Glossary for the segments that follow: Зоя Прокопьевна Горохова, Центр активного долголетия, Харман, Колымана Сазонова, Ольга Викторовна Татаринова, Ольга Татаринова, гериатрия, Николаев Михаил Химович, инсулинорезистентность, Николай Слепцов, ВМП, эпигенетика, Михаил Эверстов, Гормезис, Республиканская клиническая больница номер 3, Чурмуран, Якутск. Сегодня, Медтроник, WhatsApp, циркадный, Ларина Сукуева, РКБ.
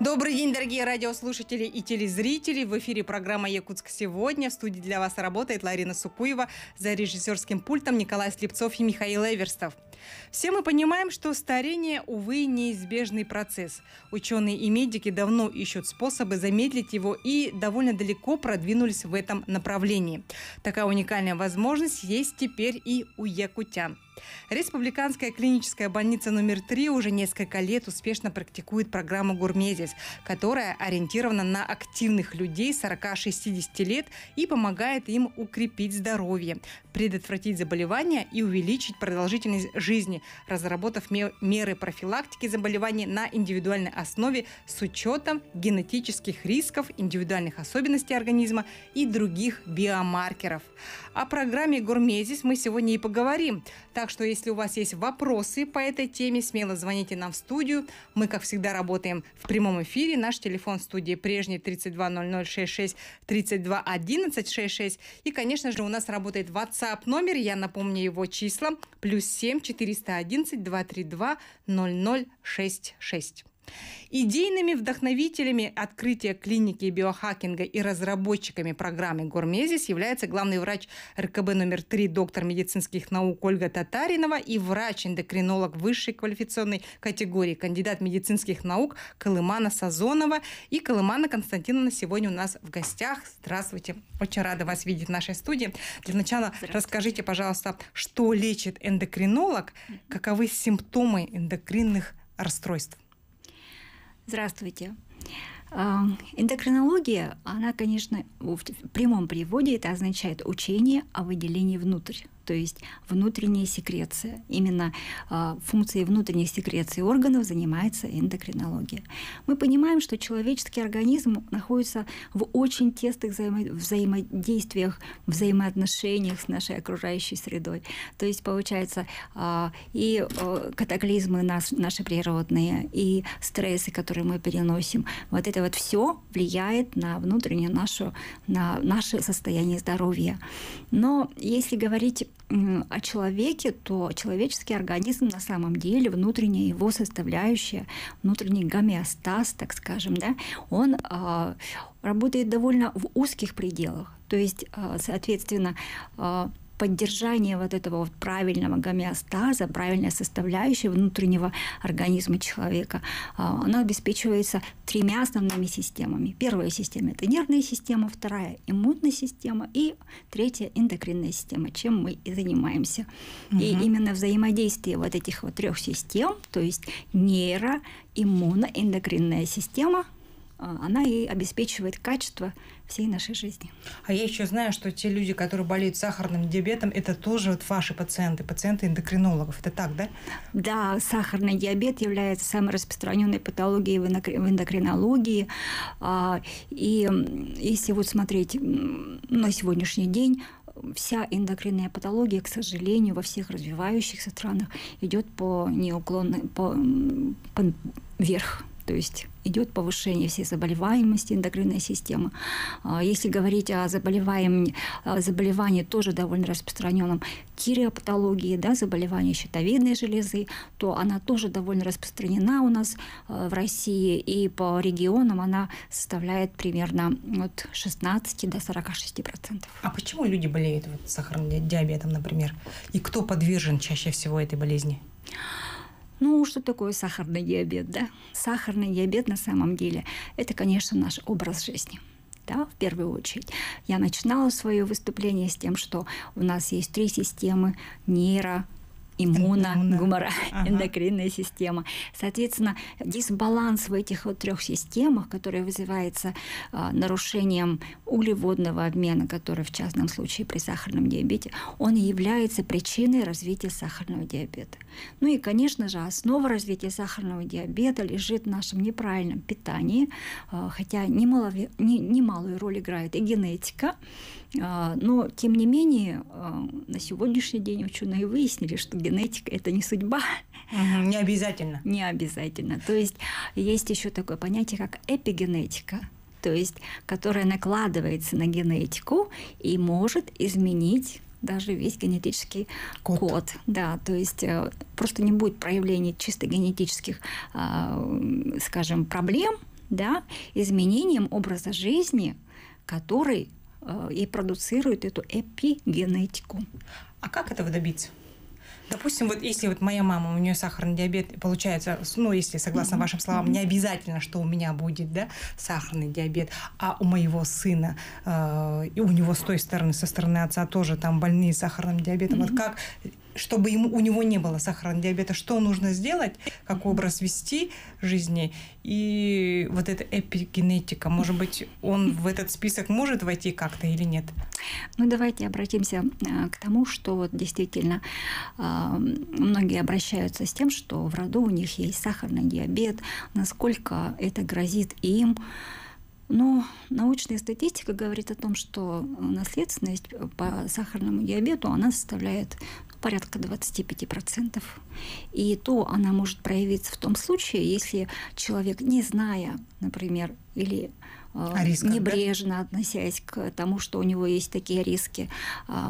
Добрый день, дорогие радиослушатели и телезрители. В эфире программа «Якутск. Сегодня». В студии для вас работает Ларина Сукуева. За режиссерским пультом Николай Слепцов и Михаил Эверстов. Все мы понимаем, что старение, увы, неизбежный процесс. Ученые и медики давно ищут способы замедлить его и довольно далеко продвинулись в этом направлении. Такая уникальная возможность есть теперь и у якутян. Республиканская клиническая больница номер 3 уже несколько лет успешно практикует программу «Гормезис», которая ориентирована на активных людей 40-60 лет и помогает им укрепить здоровье, предотвратить заболевания и увеличить продолжительность жизни, разработав меры профилактики заболеваний на индивидуальной основе с учетом генетических рисков, индивидуальных особенностей организма и других биомаркеров. О программе «Гормезис» мы сегодня и поговорим. Так что, если у вас есть вопросы по этой теме, смело звоните нам в студию. Мы, как всегда, работаем в прямом эфире. Наш телефон в студии прежний 320066 321166. И, конечно же, у нас работает WhatsApp номер. Я напомню его числа. +7 411 232 0066. Идейными вдохновителями открытия клиники биохакинга и разработчиками программы «Гормезис» является главный врач РКБ номер 3, доктор медицинских наук Ольга Татаринова и врач-эндокринолог высшей квалификационной категории, кандидат медицинских наук Колымана Сазонова. И Колымана Константиновна сегодня у нас в гостях. Здравствуйте. Очень рада вас видеть в нашей студии. Для начала расскажите, пожалуйста, что лечит эндокринолог, каковы симптомы эндокринных расстройств? Здравствуйте. Эндокринология, она, конечно, в прямом переводе это означает учение о выделении внутрь, то есть внутренняя секреция. Именно функцией внутренней секреции органов занимается эндокринология. Мы понимаем, что человеческий организм находится в очень тесных взаимодействиях, взаимоотношениях с нашей окружающей средой. То есть, получается, и катаклизмы наши природные, и стрессы, которые мы переносим, вот это вот все влияет на внутреннее наше состояние здоровья. Но если говорить о человеке, то человеческий организм на самом деле, внутренняя его составляющая, внутренний гомеостаз, так скажем, да, он работает довольно в узких пределах. То есть, соответственно, поддержание вот этого вот правильного гомеостаза, правильной составляющей внутреннего организма человека, оно обеспечивается тремя основными системами. Первая система – это нервная система, вторая – иммунная система и третья – эндокринная система, чем мы и занимаемся. И именно взаимодействие вот этих вот трех систем, то есть нейро, иммуно, эндокринная система – она и обеспечивает качество всей нашей жизни. А я еще знаю, что те люди, которые болеют сахарным диабетом, это тоже вот ваши пациенты, пациенты эндокринологов. Это так, да? Да, сахарный диабет является самой распространенной патологией в эндокринологии. И если вот смотреть на сегодняшний день, вся эндокринная патология, к сожалению, во всех развивающихся странах идет по неуклонной, по вверх. То есть идет повышение всей заболеваемости эндокринной системы. Если говорить о заболевании тоже довольно распространенном, тиреопатологии, да, заболевании щитовидной железы, то она тоже довольно распространена у нас в России. И по регионам она составляет примерно от 16 до 46%. А почему люди болеют вот сахарным диабетом, например? И кто подвержен чаще всего этой болезни? Ну, что такое сахарный диабет, да? Сахарный диабет на самом деле – это, конечно, наш образ жизни. Да, в первую очередь. Я начинала свое выступление с тем, что у нас есть три системы – нейро, иммуно-гуморальная, эндокринная система. Соответственно, дисбаланс в этих вот трех системах, который вызывается нарушением углеводного обмена, который в частном случае при сахарном диабете, он и является причиной развития сахарного диабета. Ну и, конечно же, основа развития сахарного диабета лежит в нашем неправильном питании, хотя немалую роль играет и генетика. Но, тем не менее, на сегодняшний день ученые выяснили, что генетика – это не судьба. Не обязательно. Не обязательно. То есть есть еще такое понятие, как эпигенетика, то есть которая накладывается на генетику и может изменить даже весь генетический код. Да, то есть просто не будет проявления чисто генетических, скажем, проблем, да, изменением образа жизни, который и продуцирует эту эпигенетику. А как этого добиться? Допустим, вот если вот моя мама, у нее сахарный диабет, получается, ну, если согласно вашим словам, не обязательно, что у меня будет, да, сахарный диабет, а у моего сына, и у него с той стороны, со стороны отца тоже там больные сахарным диабетом, вот как, чтобы ему, у него не было сахарного диабета, что нужно сделать, как образ вести жизни, и вот эта эпигенетика, может быть, он в этот список может войти как-то или нет? Ну, давайте обратимся к тому, что вот действительно многие обращаются с тем, что в роду у них есть сахарный диабет, насколько это грозит им. Но научная статистика говорит о том, что наследственность по сахарному диабету, она составляет порядка 25%. И то она может проявиться в том случае, если человек, не зная, например, или небрежно, да, относясь к тому, что у него есть такие риски,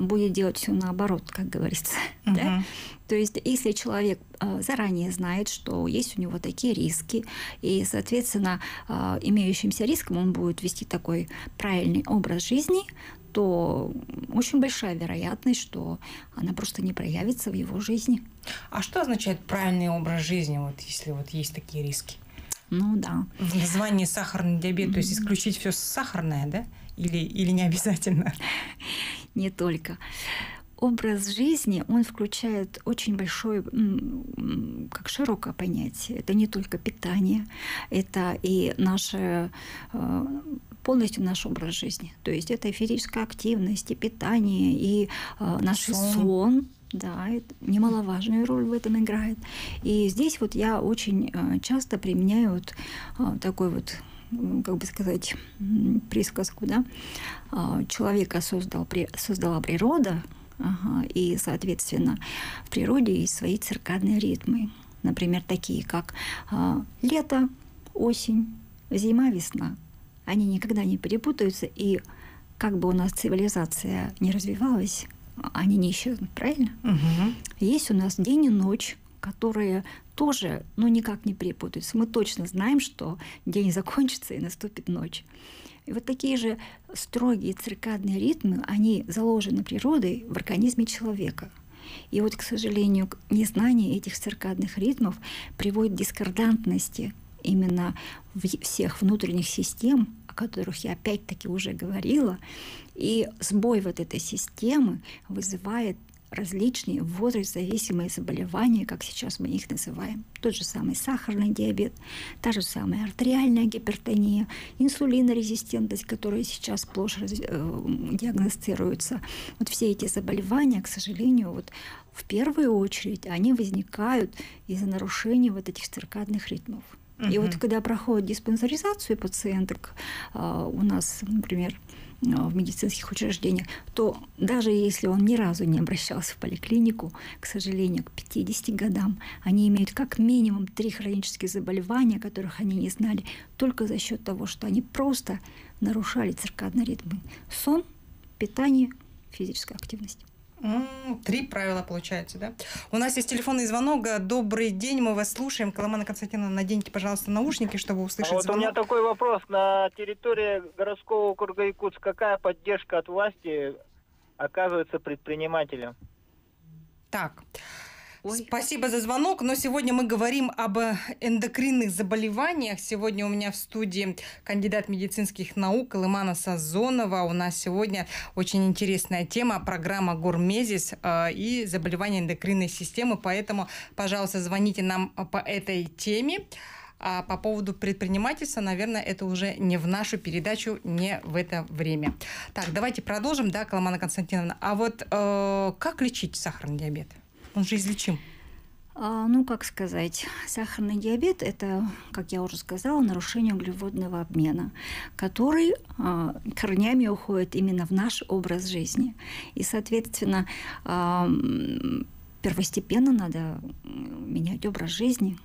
будет делать все наоборот, как говорится. Да? То есть, если человек заранее знает, что есть у него такие риски, и, соответственно, имеющимся риском он будет вести такой правильный образ жизни, то очень большая вероятность, что она просто не проявится в его жизни. А что означает правильный образ жизни, вот если вот есть такие риски? Ну да. В названии сахарный диабет, то есть исключить все сахарное, да? Или не обязательно? Не только. Образ жизни, он включает очень большое, как широкое понятие. Это не только питание, это и наше, полностью наш образ жизни. То есть это и физическая активность, и питание, и наш сон. Да, это немаловажную роль в этом играет. И здесь вот я очень часто применяю вот такой вот, как бы сказать, присказку, да? Человека создала природа, и, соответственно, в природе есть свои циркадные ритмы. Например, такие как лето, осень, зима, весна. Они никогда не перепутаются, и как бы у нас цивилизация не развивалась, они не исчезнут, правильно? Есть у нас день и ночь, которые тоже, ну, никак не перепутаются. Мы точно знаем, что день закончится и наступит ночь. И вот такие же строгие циркадные ритмы, они заложены природой в организме человека. И вот, к сожалению, незнание этих циркадных ритмов приводит к дискордантности именно всех внутренних систем, о которых я опять-таки уже говорила, и сбой вот этой системы вызывает различные возраст-зависимые заболевания, как сейчас мы их называем. Тот же самый сахарный диабет, та же самая артериальная гипертония, инсулинорезистентность, которая сейчас сплошь диагностируется. Вот все эти заболевания, к сожалению, вот в первую очередь они возникают из-за нарушения вот этих циркадных ритмов. И вот когда проходит диспансеризацию пациенток у нас, например, в медицинских учреждениях, то даже если он ни разу не обращался в поликлинику, к сожалению, к 50 годам, они имеют как минимум 3 хронических заболевания, которых они не знали, только за счет того, что они просто нарушали циркадные ритмы. Сон, питание, физическая активность. 3 правила, получается, да? У нас есть телефонный звонок. Добрый день, мы вас слушаем. Колымана Константиновна, наденьте, пожалуйста, наушники, чтобы услышать звонок. У меня такой вопрос. На территории городского округа Якутск какая поддержка от власти оказывается предпринимателям? Так, спасибо за звонок, но сегодня мы говорим об эндокринных заболеваниях. Сегодня у меня в студии кандидат медицинских наук Колымана Сазонова. У нас сегодня очень интересная тема, программа «Гормезис» и заболевания эндокринной системы. Поэтому, пожалуйста, звоните нам по этой теме. А по поводу предпринимательства, наверное, это уже не в нашу передачу, не в это время. Так, давайте продолжим, да, Колымана Константиновна. А вот как лечить сахарный диабет? Он же излечим. Ну, как сказать, сахарный диабет – это, как я уже сказала, нарушение углеводного обмена, который корнями уходит именно в наш образ жизни. И, соответственно, первостепенно надо менять образ жизни.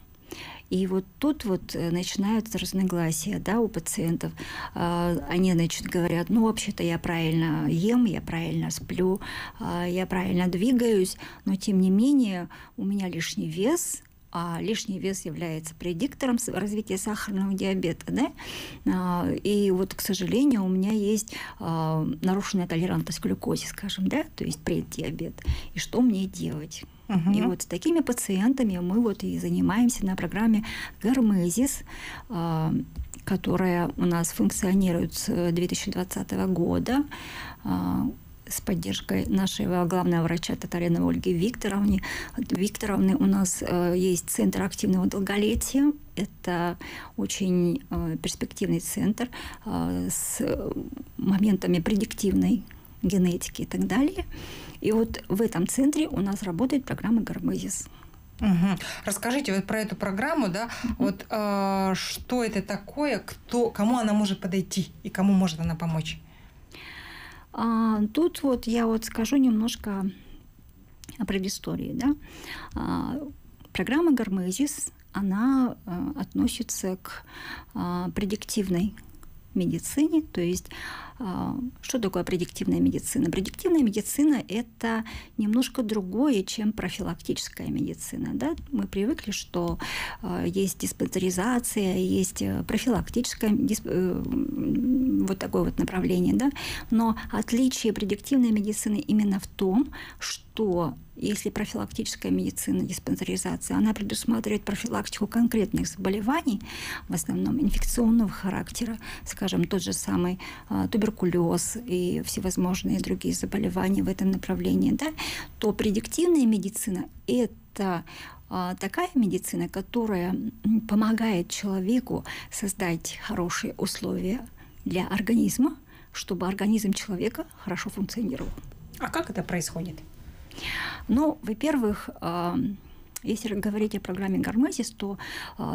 И вот тут вот начинаются разногласия, да, у пациентов. Они, значит, говорят, ну, вообще-то я правильно ем, я правильно сплю, я правильно двигаюсь, но, тем не менее, у меня лишний вес, а лишний вес является предиктором развития сахарного диабета, да? И вот, к сожалению, у меня есть нарушенная толерантность к глюкозе, скажем, да, то есть преддиабет. И что мне делать? И вот с такими пациентами мы вот и занимаемся на программе «Гормезис», которая у нас функционирует с 2020 года с поддержкой нашего главного врача Татариновой Ольги Викторовны. У нас есть Центр активного долголетия. Это очень перспективный центр с моментами предиктивной генетики и так далее. И вот в этом центре у нас работает программа «Гормезис». Угу. Расскажите вот про эту программу, да, вот что это такое, кому она может подойти и кому может она помочь? Тут вот я вот скажу немножко о предыстории, да. Программа «Гормезис», она относится к предиктивной медицине, то есть что такое предиктивная медицина? Предиктивная медицина – это немножко другое, чем профилактическая медицина. Да? Мы привыкли, что есть диспансеризация, есть профилактическое вот такое вот направление. Да? Но отличие предиктивной медицины именно в том, что если профилактическая медицина, диспансеризация, она предусматривает профилактику конкретных заболеваний, в основном инфекционного характера, скажем, тот же самый туберкулез и всевозможные другие заболевания в этом направлении, да, то предиктивная медицина – это такая медицина, которая помогает человеку создать хорошие условия для организма, чтобы организм человека хорошо функционировал. А как это происходит? Ну, во-первых, если говорить о программе «Гормезис», то,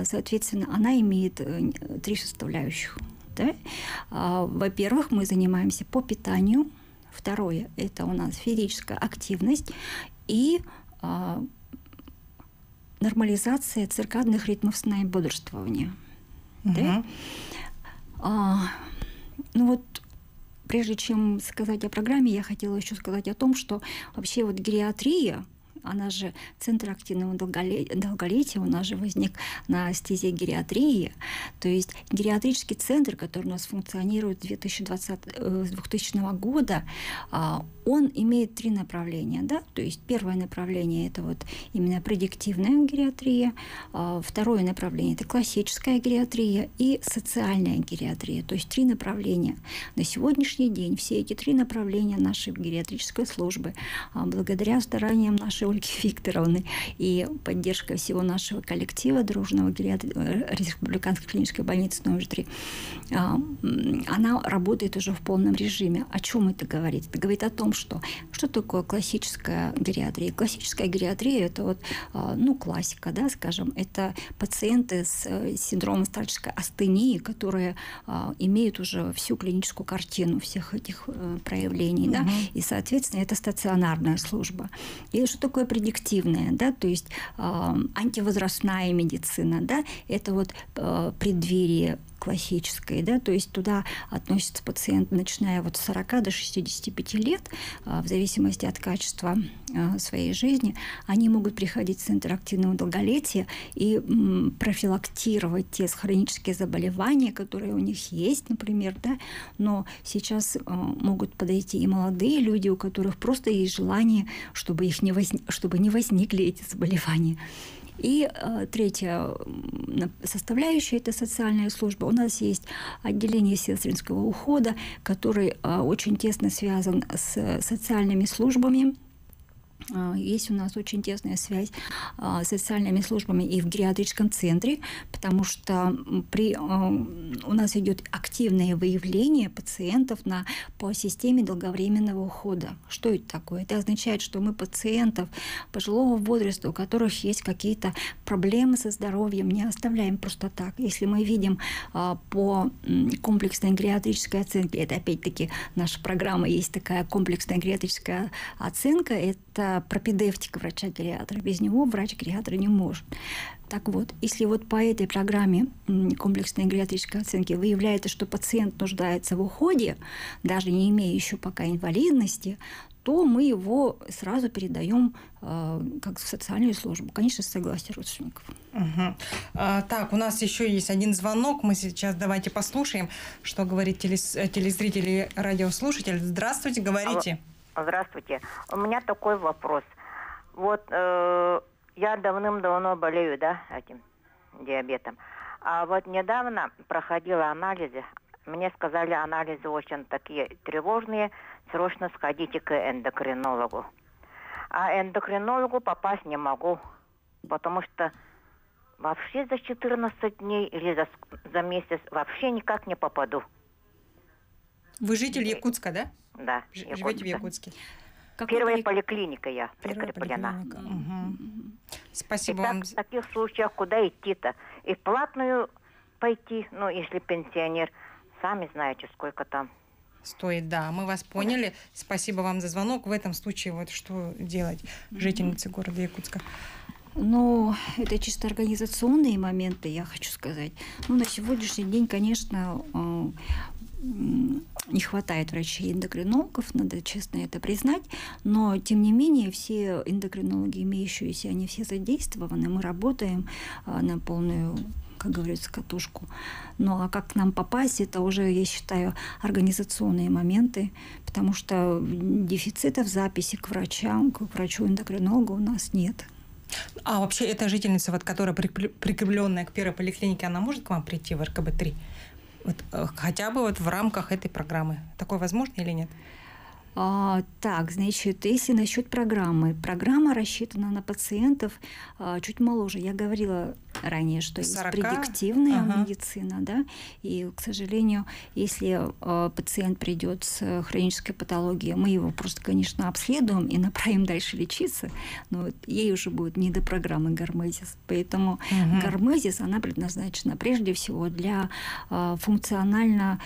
соответственно, она имеет 3 составляющих. Да? Во-первых, мы занимаемся по питанию. Второе – это у нас физическая активность и нормализация циркадных ритмов сна и бодрствования. Да? Ну вот, прежде чем сказать о программе, я хотела еще сказать о том, что вообще вот гериатрия, она же Центр активного долголетия, у нас же возник на стезе гериатрии. То есть гериатрический центр, который у нас функционирует с 2000 года, он имеет 3 направления. Да? То есть первое направление – это вот именно предиктивная гериатрия, второе направление – это классическая гериатрия и социальная гериатрия. То есть 3 направления. На сегодняшний день все эти 3 направления нашей гериатрической службы благодаря стараниям нашей Ольги Викторовны и поддержка всего нашего коллектива дружного Республиканской клинической больницы номер 3, она работает уже в полном режиме. О чем это говорит? Это говорит о том, что такое классическая гериатрия. Классическая гериатрия – это вот, ну, классика, да, скажем, это пациенты с синдромом старческой астении, которые имеют уже всю клиническую картину всех этих проявлений, да, и, соответственно, это стационарная служба. И что такое предиктивная, да, то есть антивозрастная медицина, да, это вот преддверие классической, да, то есть туда относятся пациенты, начиная вот с 40 до 65 лет, в зависимости от качества своей жизни, они могут приходить в Центр активного долголетия и профилактировать те хронические заболевания, которые у них есть, например, да, но сейчас могут подойти и молодые люди, у которых просто есть желание, чтобы не возникли эти заболевания. И третья составляющая – это социальная служба. У нас есть отделение сестринского ухода, который очень тесно связан с социальными службами. Есть у нас очень тесная связь с социальными службами и в гериатрическом центре, потому что у нас идет активное выявление пациентов по системе долговременного ухода. Что это такое? Это означает, что мы пациентов пожилого возраста, у которых есть какие-то проблемы со здоровьем, не оставляем просто так. Если мы видим по комплексной гериатрической оценке, это опять-таки наша программа, есть такая комплексная гериатрическая оценка, это пропедевтика врача-гериатра. Без него врач-гериатра не может. Так вот, если вот по этой программе комплексной гериатрической оценки выявляется, что пациент нуждается в уходе, даже не имея еще пока инвалидности, то мы его сразу передаем как в социальную службу, конечно, с согласия родственников. Угу. Так, у нас еще есть один звонок. Мы сейчас давайте послушаем, что говорит телезритель и радиослушатель. Здравствуйте, говорите. Здравствуйте. У меня такой вопрос. Вот я давным-давно болею, да, этим диабетом. А вот недавно проходила анализы. Мне сказали, анализы очень такие тревожные. Срочно сходите к эндокринологу. А эндокринологу попасть не могу, потому что вообще за 14 дней или за месяц вообще никак не попаду. Вы житель Якутска, да? Да. Живете в Якутске. Первая поликлиника я прикреплена. Угу. Спасибо вам. В таких случаях куда идти-то? И платную пойти, ну, если пенсионер, сами знаете, сколько там стоит, да. Мы вас поняли. Спасибо вам за звонок. В этом случае вот что делать жительнице города Якутска? Но это чисто организационные моменты, я хочу сказать. Ну, на сегодняшний день, конечно, не хватает врачей-эндокринологов, надо честно это признать, но, тем не менее, все эндокринологи имеющиеся, они все задействованы, мы работаем на полную, как говорится, катушку. Ну, а как к нам попасть, это уже, я считаю, организационные моменты, потому что дефицитов записи к врачам, к врачу-эндокринологу у нас нет. А вообще эта жительница, вот, которая прикрепленная к первой поликлинике, она может к вам прийти в РКБ-3? Вот, хотя бы вот в рамках этой программы. Такое возможно или нет? Так, значит, если насчет программы. Программа рассчитана на пациентов чуть моложе. Я говорила ранее, что 40? Есть предиктивная медицина, да, и, к сожалению, если пациент придет с хронической патологией, мы его просто, конечно, обследуем и направим дальше лечиться, но вот ей уже будет не до программы Гормезис. Поэтому Гормезис, она предназначена прежде всего для функционально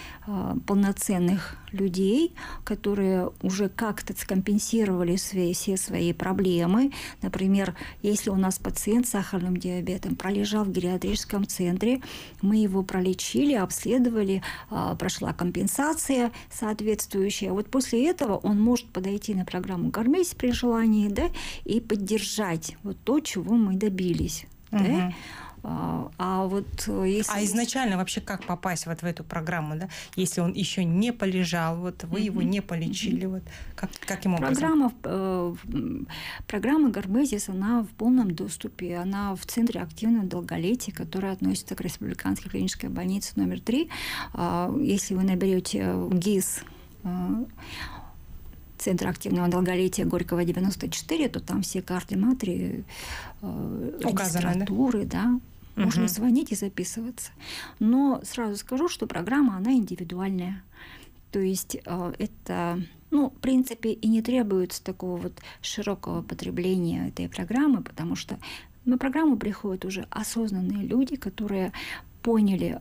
полноценных людей, которые уже как-то скомпенсировали все свои проблемы. Например, если у нас пациент с сахарным диабетом пролежал в гериатрическом центре, мы его пролечили, обследовали, прошла компенсация соответствующая. Вот после этого он может подойти на программу «Гормезис» при желании, да, и поддержать вот то, чего мы добились. Да? А вот если... А изначально вообще как попасть вот в эту программу, да? Если он еще не полежал, вот вы его не полечили, вот каким образом? Программа Гормезис, она в полном доступе, она в Центре активного долголетия, который относится к Республиканской клинической больнице номер 3. Если вы наберете ГИС Центр активного долголетия Горького 94, то там все координаты, регистратуры, да. Можно звонить и записываться. Но сразу скажу, что программа, она индивидуальная. То есть это, ну, в принципе, и не требуется такого вот широкого потребления этой программы, потому что на программу приходят уже осознанные люди, которые поняли,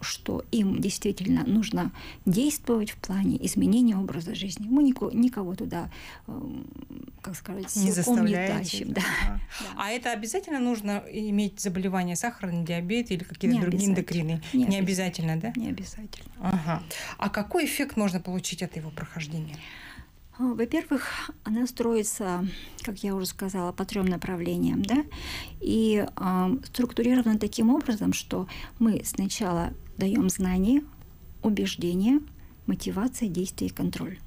что им действительно нужно действовать в плане изменения образа жизни. Мы никого туда, как сказать, не тащим. Да. А это обязательно нужно иметь заболевание сахарный диабет или какие-то другие эндокрины? Не обязательно, да? Не обязательно. Ага. А какой эффект можно получить от его прохождения? Во-первых, она строится, как я уже сказала, по 3 направлениям, да, и структурирована таким образом, что мы сначала даем знания, убеждения, мотивация, действие и контроль.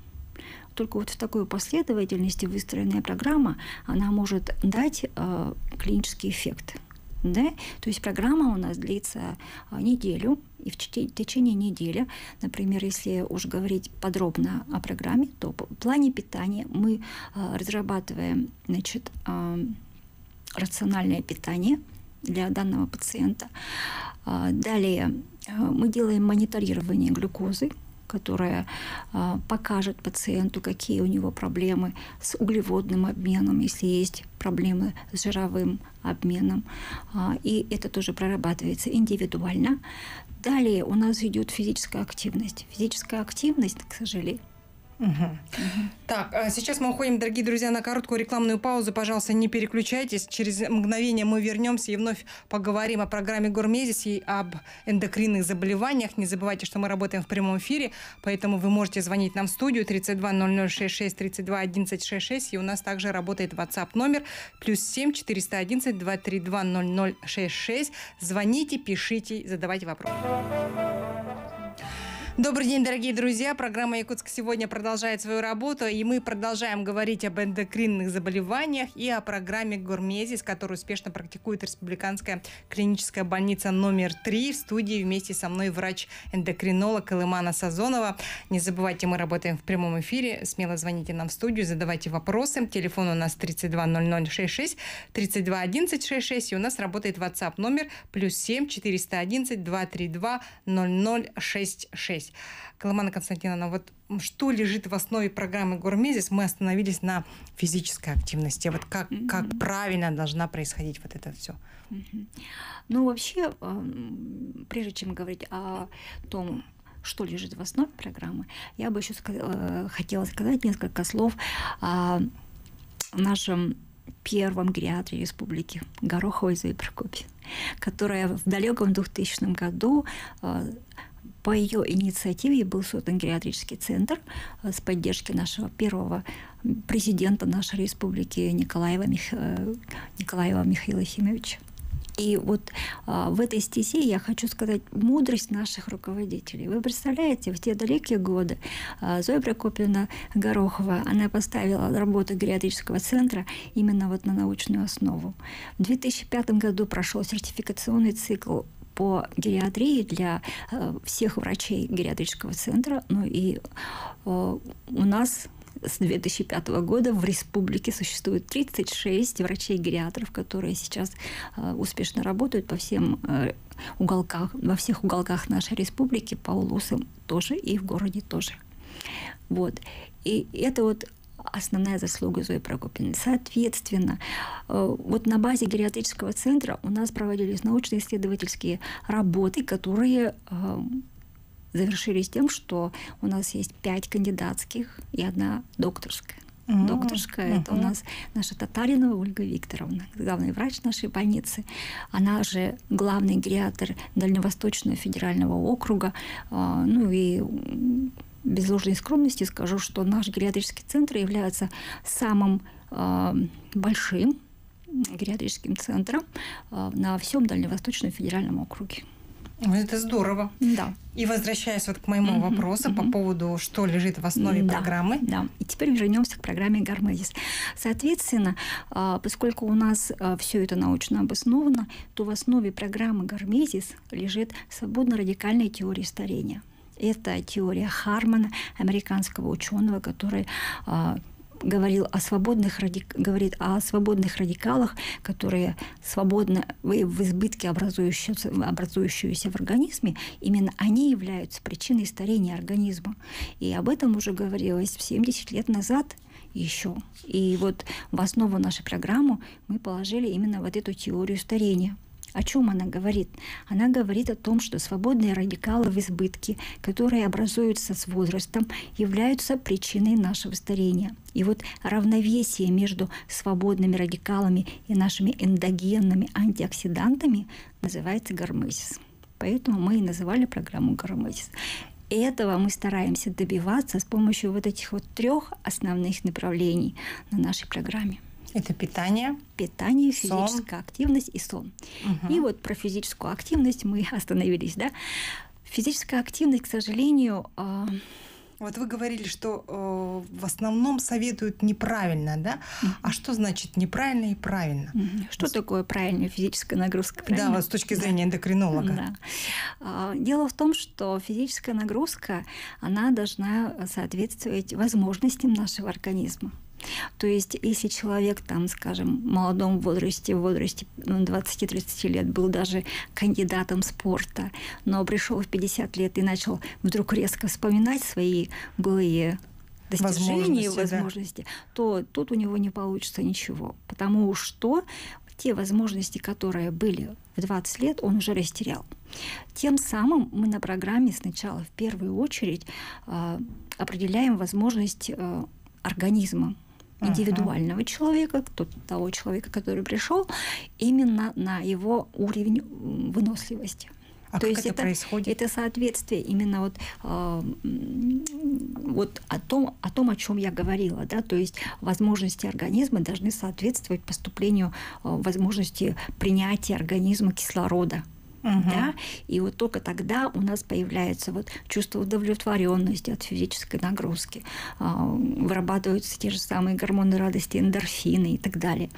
Только вот в такой последовательности выстроенная программа, она может дать клинический эффект. Да? То есть программа у нас длится неделю, и в течение недели, например, если уж говорить подробно о программе, то в плане питания мы разрабатываем, значит, рациональное питание для данного пациента. Далее мы делаем мониторирование глюкозы, которая покажет пациенту, какие у него проблемы с углеводным обменом, если есть проблемы с жировым обменом. И это тоже прорабатывается индивидуально. Далее у нас идет физическая активность. Физическая активность, к сожалению, Так, а сейчас мы уходим, дорогие друзья, на короткую рекламную паузу. Пожалуйста, не переключайтесь. Через мгновение мы вернемся и вновь поговорим о программе «Гормезис» и об эндокринных заболеваниях. Не забывайте, что мы работаем в прямом эфире, поэтому вы можете звонить нам в студию 32 0066, 32 11 66. И у нас также работает WhatsApp номер +7 411 232 0066. Звоните, пишите, задавайте вопросы. Добрый день, дорогие друзья. Программа «Якутск сегодня» продолжает свою работу, и мы продолжаем говорить об эндокринных заболеваниях и о программе «Гормезис», которую успешно практикует Республиканская клиническая больница номер 3. В студии вместе со мной врач-эндокринолог Колымана Сазонова. Не забывайте, мы работаем в прямом эфире. Смело звоните нам в студию, задавайте вопросы. Телефон у нас 32 0066, 32 11 66, и у нас работает WhatsApp номер +7 411 232 0066. Колымана Константиновна, вот что лежит в основе программы «Гормезис»? Мы остановились на физической активности. Вот как правильно должна происходить вот это все? Ну, вообще, прежде чем говорить о том, что лежит в основе программы, я бы еще хотела сказать несколько слов о нашем первом гериатре Республики Гороховой Зои Прокопьевой, которая в далеком 2000 году... По ее инициативе был создан гериатрический центр с поддержки нашего первого президента нашей республики Николаева Михаила Химовича. И вот в этой стезе я хочу сказать мудрость наших руководителей. Вы представляете, в те далекие годы Зоя Прокопьевна Горохова, она поставила работу гериатрического центра именно вот на научную основу. В 2005 году прошел сертификационный цикл по гериатрии для всех врачей гериатрического центра. Ну и у нас с 2005 года в республике существует 36 врачей-гериатров, которые сейчас успешно работают по всем уголкам, во всех уголках нашей республики, по улусам тоже и в городе тоже. Вот. И это вот основная заслуга Зои Прокопьевны. Соответственно, вот на базе гериатрического центра у нас проводились научно-исследовательские работы, которые завершились тем, что у нас есть 5 кандидатских и 1 докторская. Докторская, это у нас наша Татаринова Ольга Викторовна, главный врач нашей больницы. Она же главный гериатр Дальневосточного федерального округа. Ну и без ложной скромности скажу, что наш гериатрический центр является самым большим гериатрическим центром на всем Дальневосточном федеральном округе. Это здорово. Да. И возвращаясь вот к моему вопросу по поводу, что лежит в основе программы. Да. И теперь вернемся к программе «Гормезис». Соответственно, поскольку у нас все это научно обосновано, то в основе программы «Гормезис» лежит свободно-радикальная теория старения. Это теория Хармана, американского ученого, который говорит о свободных радикалах, которые свободно в избытке образующиеся в организме. Именно они являются причиной старения организма. И об этом уже говорилось 70 лет назад еще. И вот в основу нашей программы мы положили именно вот эту теорию старения. О чем она говорит? Она говорит о том, что свободные радикалы в избытке, которые образуются с возрастом, являются причиной нашего старения. И вот равновесие между свободными радикалами и нашими эндогенными антиоксидантами называется гормезис. Поэтому мы и называли программу «Гормезис». Этого мы стараемся добиваться с помощью вот этих вот 3 основных направлений на нашей программе. Это питание. Питание, физическая активность и сон. И вот про физическую активность мы остановились, да? Физическая активность, к сожалению... Вот вы говорили, что в основном советуют неправильно, да? А что значит неправильно и правильно? Что такое правильная физическая нагрузка? Правильно? Да, вот с точки зрения эндокринолога. Да. Дело в том, что физическая нагрузка, она должна соответствовать возможностям нашего организма. То есть, если человек, там, скажем, в молодом возрасте, в возрасте 20-30 лет был даже кандидатом спорта, но пришел в 50 лет и начал вдруг резко вспоминать свои былые достижения и возможности, то тут у него не получится ничего. Потому что те возможности, которые были в в 20 лет он уже растерял. Тем самым мы на программе сначала в первую очередь определяем возможность организма индивидуального человека, того человека, который пришел, именно на его уровень выносливости. А как это происходит? Это соответствие именно о том, о чем я говорила. Да? То есть возможности организма должны соответствовать поступлению возможности принятия организма кислорода. Да? И вот только тогда у нас появляется чувство удовлетворенности от физической нагрузки, вырабатываются те же самые гормоны радости, эндорфины и так далее.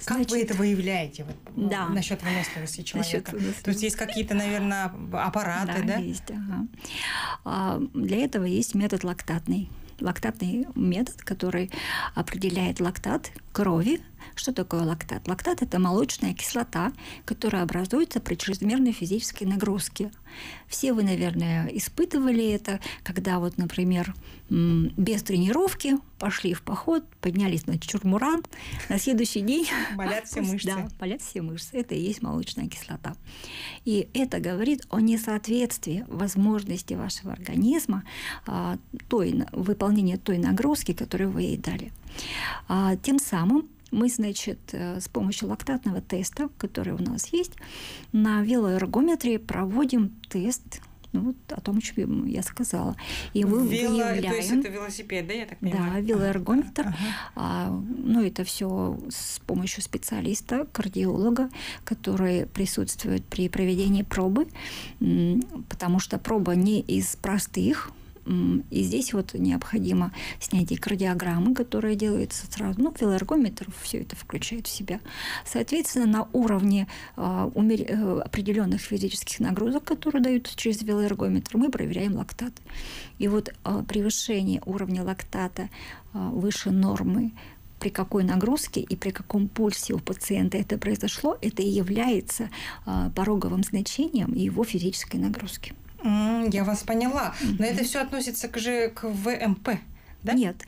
Значит, как вы это выявляете насчет выносливости человека? То есть есть какие-то, наверное, аппараты, да? Да, есть. Ага. Для этого есть метод лактатный. Лактатный метод, который определяет лактат крови. Что такое лактат? Лактат – это молочная кислота, которая образуется при чрезмерной физической нагрузке. Все вы, наверное, испытывали это, когда, например, без тренировки пошли в поход, поднялись на чурмуран, на следующий день… Болят все мышцы. Да, болят все мышцы. Это и есть молочная кислота. И это говорит о несоответствии возможности вашего организма выполнения той нагрузки, которую вы ей дали. Тем самым мы, с помощью лактатного теста, который у нас есть, на велоэргометрии проводим тест, о том, что я сказала. И мы выявляем... То есть это велосипед, да, я так понимаю? Да, велоэргометр. Это все с помощью специалиста, кардиолога, который присутствует при проведении пробы, потому что проба не из простых. И здесь необходимо снятие кардиограммы, которая делается сразу. Велоэргометр все это включает в себя. Соответственно, на уровне определенных физических нагрузок, которые даются через велоэргометр, мы проверяем лактат. И превышение уровня лактата выше нормы, при какой нагрузке и при каком пульсе у пациента это произошло, это и является пороговым значением его физической нагрузки. Я вас поняла. Но это все относится к ВМП, да? Нет,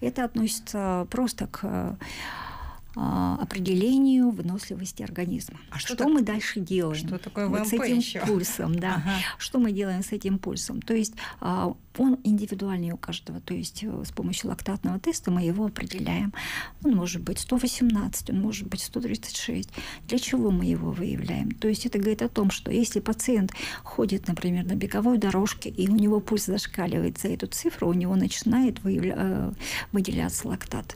это относится просто к определению выносливости организма. А что мы дальше делаем? Что такое ВМП с этим еще? Пульсом, да. Что мы делаем с этим пульсом? То есть он индивидуальный у каждого. То есть с помощью лактатного теста мы его определяем. Он может быть 118, он может быть 136. Для чего мы его выявляем? То есть это говорит о том, что если пациент ходит, например, на беговой дорожке, и у него пульс зашкаливает за эту цифру, у него начинает выделяться лактат.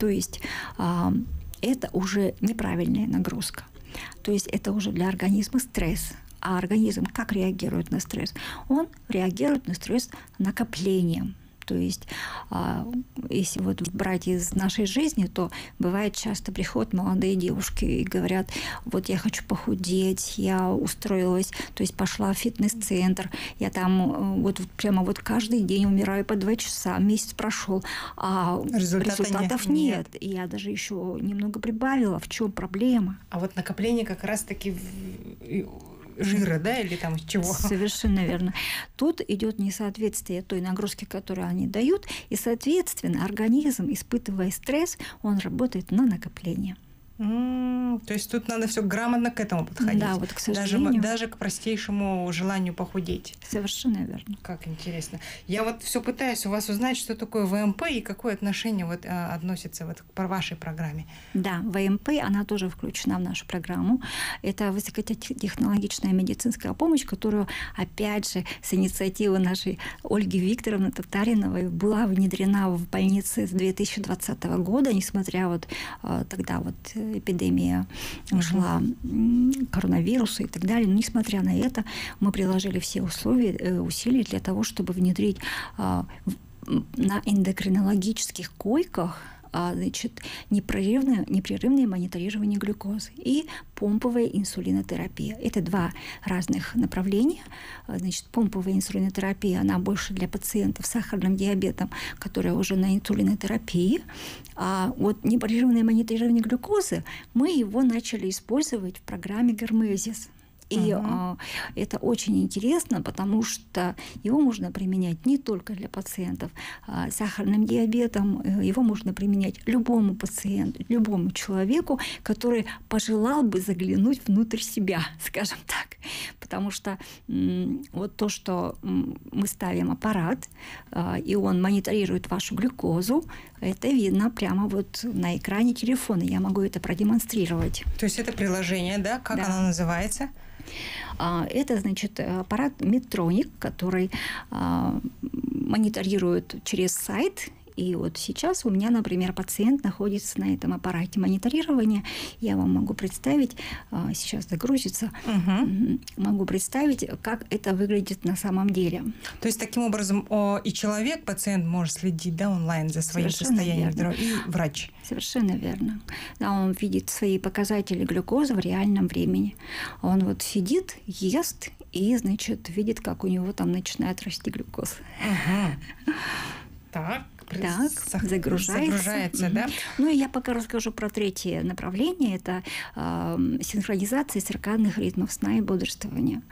То есть это уже неправильная нагрузка. То есть это уже для организма стресс. А организм как реагирует на стресс? Он реагирует на стресс накоплением. То есть если брать из нашей жизни, то бывает часто приходят молодые девушки и говорят: я хочу похудеть, я устроилась, то есть пошла в фитнес-центр, я там прямо каждый день умираю по 2 часа, месяц прошел, а результатов нет. И я даже еще немного прибавила, в чем проблема. А накопление как раз-таки... жира, да, или там чего? Совершенно верно. Тут идет несоответствие той нагрузки, которую они дают, и, соответственно, организм, испытывая стресс, он работает на накопление. То есть тут надо все грамотно к этому подходить. Да, к сожалению. Даже к простейшему желанию похудеть. Совершенно верно. Как интересно. Я все пытаюсь у вас узнать, что такое ВМП и какое отношение относится к вашей программе. Да, ВМП, она тоже включена в нашу программу. Это высокотехнологичная медицинская помощь, которую, опять же, с инициативы нашей Ольги Викторовны Татариновой была внедрена в больнице с 2020 года, несмотря тогда эпидемия шла, коронавируса и так далее. Но несмотря на это, мы приложили все усилия для того, чтобы внедрить на эндокринологических койках непрерывное мониторирование глюкозы и помповая инсулинотерапия. Это два разных направления. Помповая инсулинотерапия, она больше для пациентов с сахарным диабетом, которые уже на инсулинотерапии. А непрерывное мониторирование глюкозы, мы его начали использовать в программе «Гормезис». И это очень интересно, потому что его можно применять не только для пациентов с сахарным диабетом, его можно применять любому пациенту, любому человеку, который пожелал бы заглянуть внутрь себя, скажем так. Потому что вот то, что мы ставим аппарат, и он мониторирует вашу глюкозу, это видно прямо вот на экране телефона. Я могу это продемонстрировать. То есть это приложение, да? Как оно называется? Это, значит, аппарат Медтроник, который мониторирует через сайт. И вот сейчас у меня, например, пациент находится на этом аппарате мониторирования. Я вам могу представить, сейчас загрузится, могу представить, как это выглядит на самом деле. То есть таким образом и человек, пациент может следить, да, онлайн за своим состоянием здоровья, и врач. Совершенно верно. Да, он видит свои показатели глюкозы в реальном времени. Он вот сидит, ест и, значит, видит, как у него там начинает расти глюкоза. Так. Так, загружается, да? Ну, и я пока расскажу про третье направление. Это синхронизация циркадных ритмов сна и бодрствования.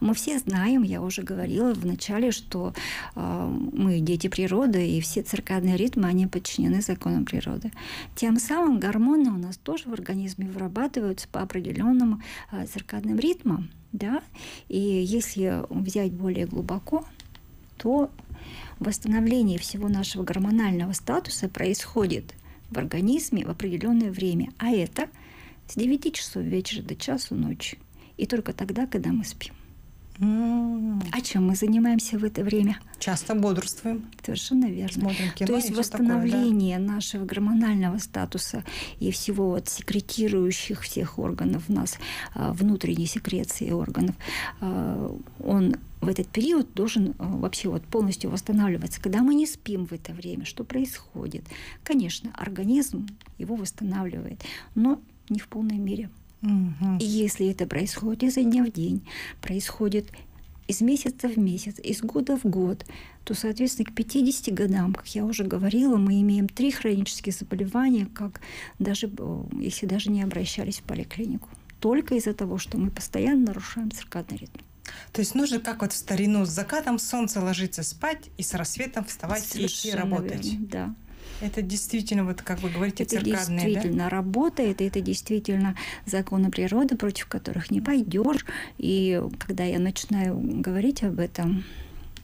Мы все знаем, я уже говорила в начале, что мы дети природы, и все циркадные ритмы, они подчинены законам природы. Тем самым гормоны у нас тоже в организме вырабатываются по определенным циркадным ритмам, да? И если взять более глубоко, то восстановление всего нашего гормонального статуса происходит в организме в определенное время. А это с 9 часов вечера до часу ночи. И только тогда, когда мы спим. А чем мы занимаемся в это время? Часто бодрствуем. Совершенно верно. Смотрим кино. То есть восстановление такое, да? нашего гормонального статуса и всего вот секретирующих всех органов у нас, внутренней секреции органов, он в этот период должен вообще вот полностью восстанавливаться. Когда мы не спим в это время, что происходит? Конечно, организм его восстанавливает, но не в полной мере. И если это происходит изо дня в день, происходит из месяца в месяц, из года в год, то, соответственно, к 50 годам, как я уже говорила, мы имеем 3 хронические заболевания, как даже если даже не обращались в поликлинику. Только из-за того, что мы постоянно нарушаем циркадный ритм. То есть нужно, как вот в старину, с закатом солнца ложиться спать и с рассветом вставать и идти работать. Верно, да. Это действительно, вот как вы говорите, циркадные, да? Это действительно работает, это действительно законы природы, против которых не пойдешь. И когда я начинаю говорить об этом,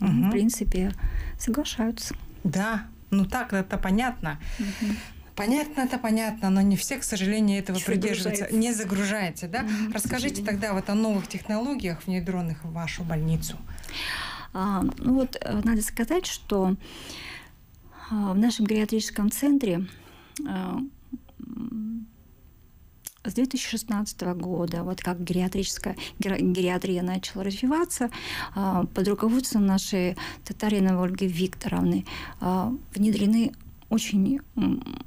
в принципе, соглашаются. Да, ну так это понятно. Понятно, но не все, к сожалению, этого придерживаются. Не загружается, да? Расскажите тогда вот о новых технологиях, внедренных в вашу больницу. Ну вот, надо сказать, что в нашем гериатрическом центре с 2016 года, вот как гериатрия начала развиваться, под руководством нашей Татариновой Ольги Викторовны внедрены очень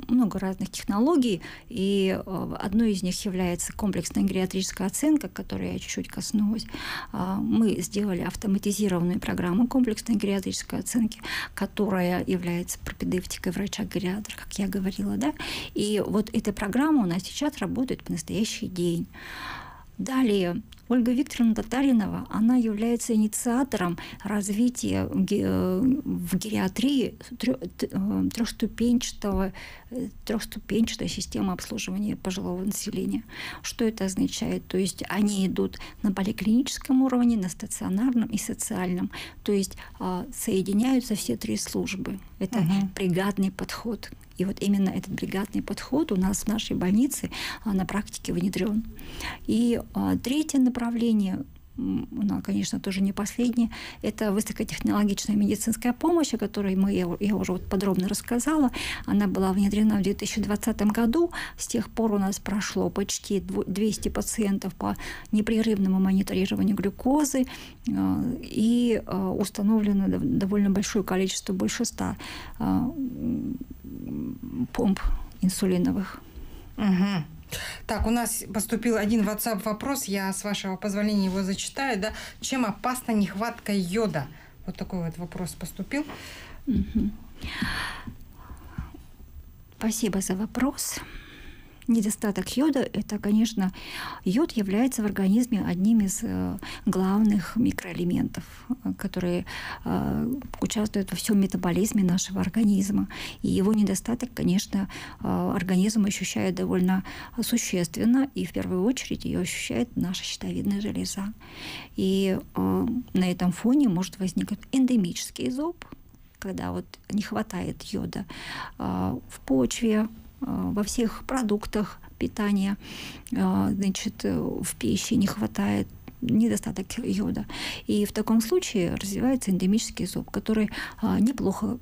много разных технологий, и одной из них является комплексная гериатрическая оценка, которой я чуть-чуть коснулась. Мы сделали автоматизированную программу комплексной гериатрической оценки, которая является пропедевтикой врача-гериатра, как я говорила, да. И вот эта программа у нас сейчас работает по настоящий день. Далее, Ольга Викторовна Татаринова, она является инициатором развития в гериатрии трехступенчатой системы обслуживания пожилого населения. Что это означает? То есть они идут на поликлиническом уровне, на стационарном и социальном. То есть соединяются все 3 службы. Это бригадный подход. И вот именно этот бригадный подход у нас в нашей больнице на практике внедрен. И третье направление, оно, конечно, тоже не последнее, это высокотехнологичная медицинская помощь, о которой я уже подробно рассказала. Она была внедрена в 2020 году. С тех пор у нас прошло почти 200 пациентов по непрерывному мониторированию глюкозы. И установлено довольно большое количество, больше 100 помп инсулиновых. Так, у нас поступил один WhatsApp-вопрос, я, с вашего позволения, его зачитаю. Да? Чем опасна нехватка йода? Вот такой вот вопрос поступил. Спасибо за вопрос. Недостаток йода – это, конечно, йод является в организме одним из главных микроэлементов, которые участвуют во всем метаболизме нашего организма. И его недостаток, конечно, организм ощущает довольно существенно, и в первую очередь ее ощущает наша щитовидная железа. И на этом фоне может возникнуть эндемический зоб, когда вот не хватает йода в почве, во всех продуктах питания, значит, в пище не хватает, недостаток йода. И в таком случае развивается эндемический зоб, который неплохо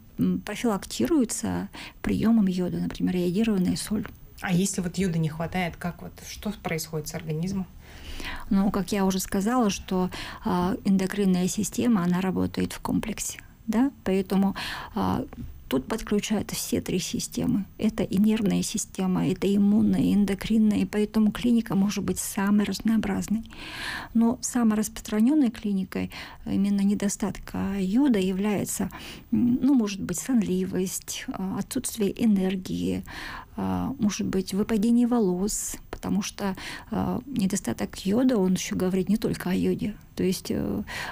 профилактируется приемом йода, например, йодированная соль. А если вот йода не хватает, как вот, что происходит с организмом? Ну, как я уже сказала, что эндокринная система, она работает в комплексе, да, поэтому... Тут подключают все три системы. Это и нервная система, это иммунная, и эндокринная, и поэтому клиника может быть самой разнообразной. Но самой распространенной клиникой именно недостатка йода является, ну, может быть, сонливость, отсутствие энергии, может быть, выпадение волос, потому что недостаток йода, он еще говорит не только о йоде. То есть,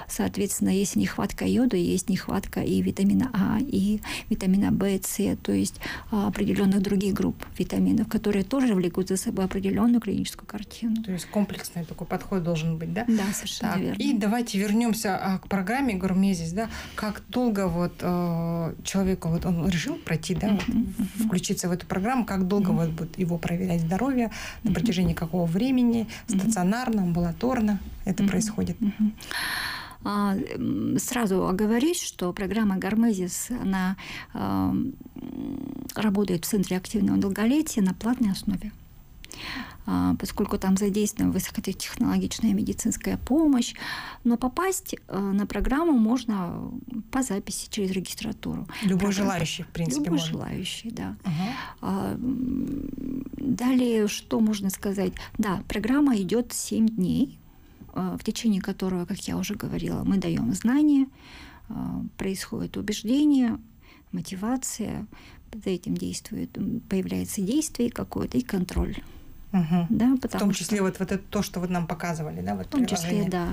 соответственно, есть нехватка йода, есть нехватка и витамина А, и витамина В, С, то есть определенных других групп витаминов, которые тоже влекут за собой определенную клиническую картину. То есть комплексный такой подход должен быть, да? Да, совершенно так, верно. И давайте вернемся к программе «Гормезис», да? Как долго вот человеку, вот он решил пройти, да, вот, включиться в эту программу, как долго вот его проверять здоровье, на протяжении какого времени, стационарно, амбулаторно это происходит? Сразу оговорюсь, что программа «Гормезис», она работает в Центре активного долголетия на платной основе, поскольку там задействована высокотехнологичная медицинская помощь. Но попасть на программу можно по записи через регистратуру. Любой желающий, в принципе, любой можно. Желающий, да. Далее, что можно сказать? Да, программа идет 7 дней, в течение которого, как я уже говорила, мы даем знания, происходит убеждение, мотивация, за этим действует, появляется действие какое-то и контроль. Да, в том числе вот это то, что вы нам показывали, да, вот в том приложение. Числе, да.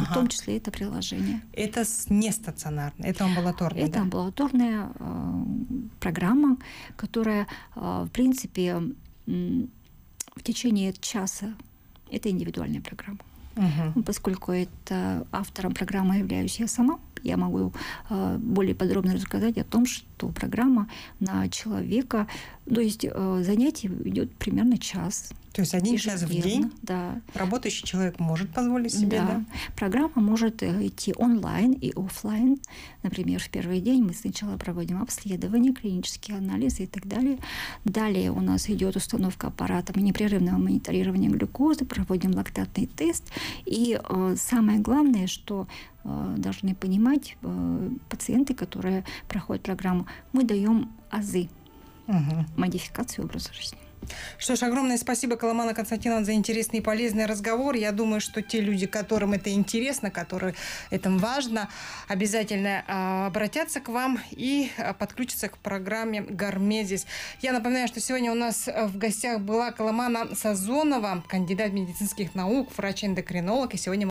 В том числе это приложение. Это не стационарное, это амбулаторное. Это, да? Амбулаторная программа, которая, в принципе, в течение часа, это индивидуальная программа. Поскольку это автором программы являюсь я сама, я могу более подробно рассказать о том, что программа на человека, то есть занятие идет примерно час. То есть один час в день, да. Работающий человек может позволить себе, да. Да? Программа может идти онлайн и офлайн. Например, в первый день мы сначала проводим обследование, клинические анализы и так далее. Далее у нас идет установка аппаратов непрерывного мониторирования глюкозы, проводим лактатный тест. И самое главное, что должны понимать пациенты, которые проходят программу, мы даем азы, модификацию образа жизни. Что ж, огромное спасибо, Колымана Константиновна, за интересный и полезный разговор. Я думаю, что те люди, которым это интересно, которым это важно, обязательно обратятся к вам и подключатся к программе «Гормезис». Я напоминаю, что сегодня у нас в гостях была Колымана Сазонова, кандидат медицинских наук, врач-эндокринолог. И сегодня